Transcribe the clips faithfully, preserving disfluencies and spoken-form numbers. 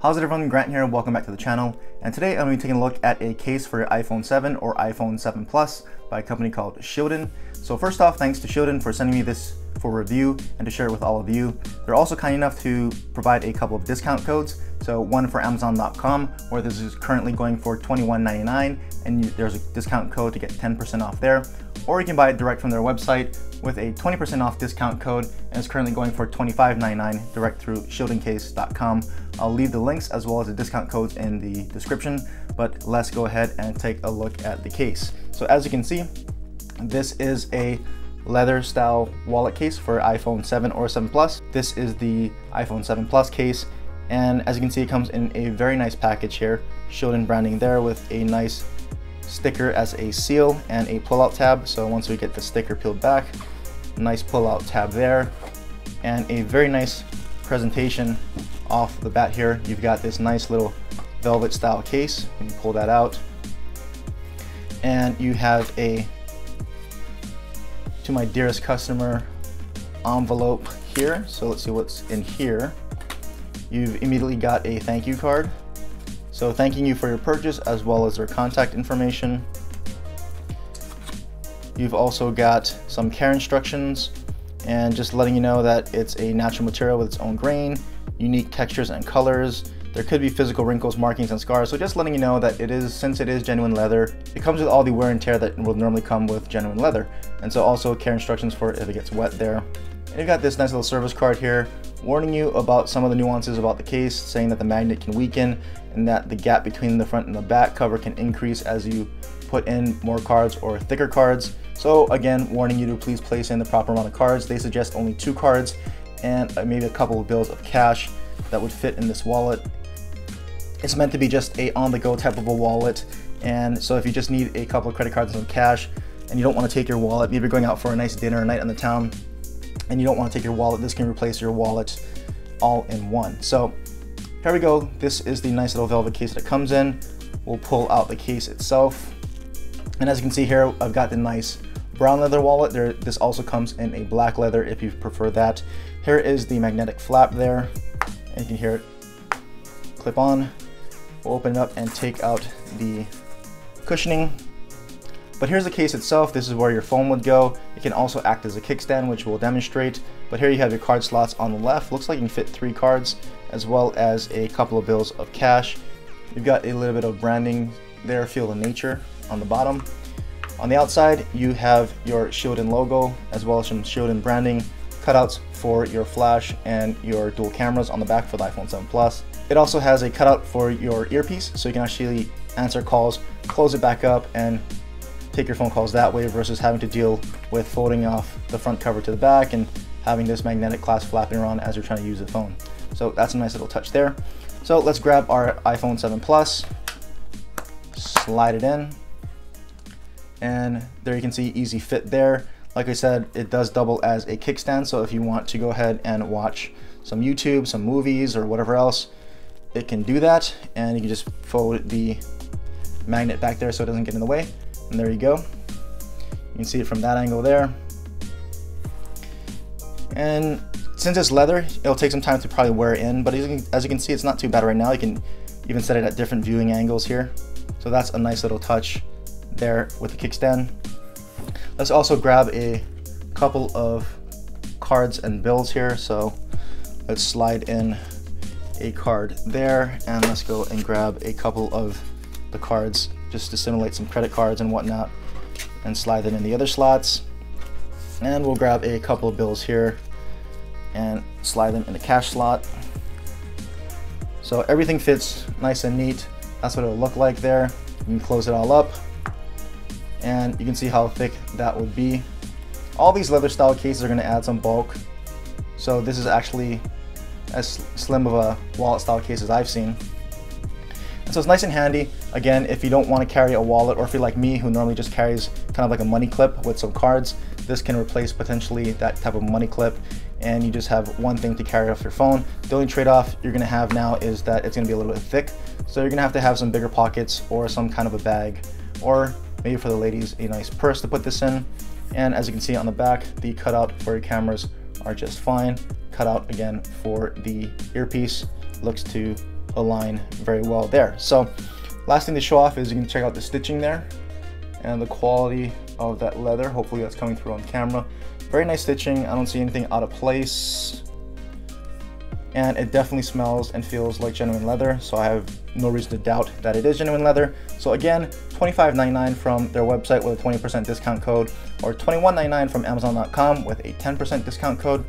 How's it everyone, Grant here, welcome back to the channel, and today I'm going to be taking a look at a case for iPhone seven or iPhone seven Plus by a company called Shielden. So first off, thanks to Shielden for sending me this for review and to share it with all of you. They're also kind enough to provide a couple of discount codes, so one for Amazon dot com where this is currently going for twenty-one ninety-nine and you, there's a discount code to get ten percent off there, or you can buy it direct from their website with a twenty percent off discount code, and it's currently going for twenty-five ninety-nine direct through Shieldon Case dot com. I'll leave the links as well as the discount codes in the description, but let's go ahead and take a look at the case. So as you can see, this is a leather style wallet case for iPhone seven or seven Plus. This is the iPhone seven Plus case, and as you can see, it comes in a very nice package here. Shielden branding there with a nice sticker as a seal and a pull-out tab. So once we get the sticker peeled back, nice pull-out tab there, and a very nice presentation off the bat here. You've got this nice little velvet style case. You can pull that out, and you have a "To My Dearest Customer" envelope here. So let's see what's in here. You've immediately got a thank you card, so thanking you for your purchase as well as their contact information. You've also got some care instructions and just letting you know that it's a natural material with its own grain, unique textures and colors. There could be physical wrinkles, markings, and scars, so just letting you know that it is, since it is genuine leather, it comes with all the wear and tear that will normally come with genuine leather. And so also care instructions for it if it gets wet there. And you've got this nice little service card here, warning you about some of the nuances about the case, saying that the magnet can weaken and that the gap between the front and the back cover can increase as you put in more cards or thicker cards. So again, warning you to please place in the proper amount of cards. They suggest only two cards and maybe a couple of bills of cash that would fit in this wallet. It's meant to be just a on-the-go type of a wallet, and so if you just need a couple of credit cards and some cash and you don't want to take your wallet, maybe you're going out for a nice dinner or night on the town and you don't want to take your wallet, this can replace your wallet all in one. So here we go. This is the nice little velvet case that it comes in. We'll pull out the case itself. And as you can see here, I've got the nice brown leather wallet. There, this also comes in a black leather if you prefer that. Here is the magnetic flap there, and you can hear it clip on. We'll open it up and take out the cushioning. But here's the case itself. This is where your phone would go. It can also act as a kickstand, which we'll demonstrate. But here you have your card slots on the left. Looks like you can fit three cards as well as a couple of bills of cash. You've got a little bit of branding there, Feel the Nature, on the bottom. On the outside, you have your Shielden logo as well as some Shielden branding, cutouts for your flash and your dual cameras on the back for the iPhone seven Plus. It also has a cutout for your earpiece, so you can actually answer calls, close it back up, and take your phone calls that way versus having to deal with folding off the front cover to the back and having this magnetic clasp flapping around as you're trying to use the phone. So that's a nice little touch there. So let's grab our iPhone seven Plus, slide it in, and there you can see easy fit there. Like I said, it does double as a kickstand, so if you want to go ahead and watch some YouTube, some movies, or whatever else, it can do that. And you can just fold the magnet back there so it doesn't get in the way. And there you go. You can see it from that angle there. And since it's leather, it'll take some time to probably wear in, but as you can see, it's not too bad right now. You can even set it at different viewing angles here. So that's a nice little touch there with the kickstand. Let's also grab a couple of cards and bills here. So let's slide in a card there, and let's go and grab a couple of the cards just to simulate some credit cards and whatnot, and slide them in the other slots. And we'll grab a couple of bills here and slide them in the cash slot. So everything fits nice and neat. That's what it'll look like there. You can close it all up, and you can see how thick that would be. All these leather style cases are gonna add some bulk. So this is actually as slim of a wallet style case as I've seen. So it's nice and handy. Again, if you don't want to carry a wallet, or if you're like me who normally just carries kind of like a money clip with some cards, this can replace potentially that type of money clip, and you just have one thing to carry off your phone. The only trade-off you're going to have now is that it's going to be a little bit thick, so you're going to have to have some bigger pockets or some kind of a bag, or maybe for the ladies, a nice purse to put this in. And as you can see on the back, the cutout for your cameras are just fine. Cutout again for the earpiece looks to align very well there. So last thing to show off is you can check out the stitching there and the quality of that leather. Hopefully that's coming through on camera. Very nice stitching. I don't see anything out of place. And it definitely smells and feels like genuine leather, so I have no reason to doubt that it is genuine leather. So again, twenty-five ninety-nine from their website with a twenty percent discount code, or twenty-one ninety-nine from amazon dot com with a ten percent discount code.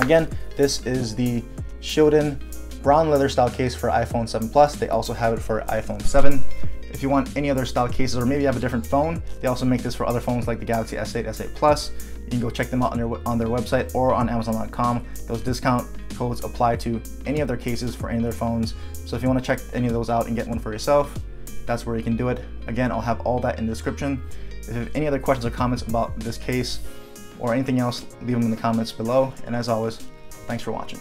Again, this is the Shieldon brown leather style case for iPhone seven Plus. They also have it for iPhone seven. If you want any other style cases, or maybe you have a different phone, they also make this for other phones like the Galaxy S eight, S eight Plus. You can go check them out on their, on their website or on amazon dot com. Those discount codes apply to any of their cases for any of their phones. So if you want to check any of those out and get one for yourself, that's where you can do it. Again, I'll have all that in the description. If you have any other questions or comments about this case or anything else, leave them in the comments below. And as always, thanks for watching.